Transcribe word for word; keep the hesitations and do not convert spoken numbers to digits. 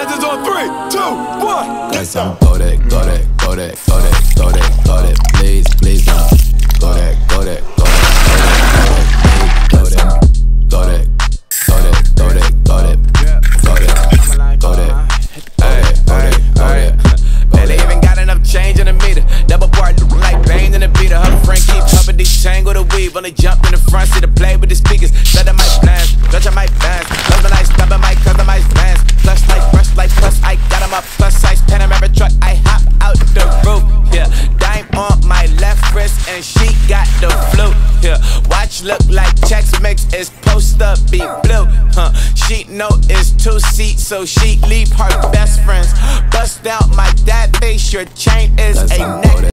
Message on three, two, one. Let's go. Go that, go that, go that, go that, go that, go that. Please, please don't. Go that, go that, go that, go that, go that, go that, go that, go that, go that, go that. Hey, hey, hey. Man, they even got enough change in the meter. Double part look like Bane in the beater. Her friend keep humping these tangled the weave. Only jump in the front seat to play with the speakers. Let them might blast, judge I might blast. Love the night, stop it, might cause I might blast. Plus like, rush like, plus I got him up. Plus size, panorama truck, I hop out the roof. Yeah, dime on my left wrist and she got the flu. Yeah, watch look like Chex Mix is supposed to be blue. Huh, she know it's two seats, so she leave her best friends. Bust out my dad face, your chain is a neck.